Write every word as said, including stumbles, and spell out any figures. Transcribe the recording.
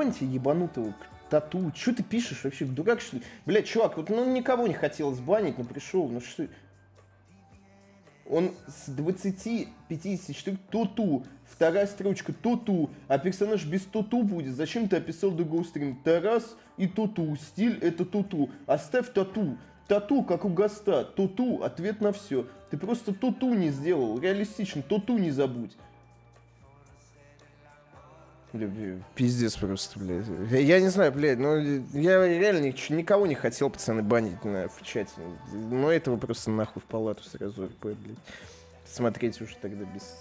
Понимаете, ебанутого тату, что ты пишешь вообще, дурак, что ли? Блядь, чувак, вот ну, никого не хотелось банить, не пришел, ну что... Он с двадцати пятидесяти четырёх туту, вторая строчка туту, а персонаж без туту будет. Зачем ты описал другой стрим? Тарас и туту, стиль это туту. Оставь тату, тату как у Гаста, туту ответ на все. Ты просто туту не сделал, реалистично, туту не забудь. Пиздец просто, блядь. Я не знаю, блядь, но я реально никого не хотел, пацаны, банить на, в чате. Но этого просто нахуй в палату сразу, блядь. Смотреть уже тогда без...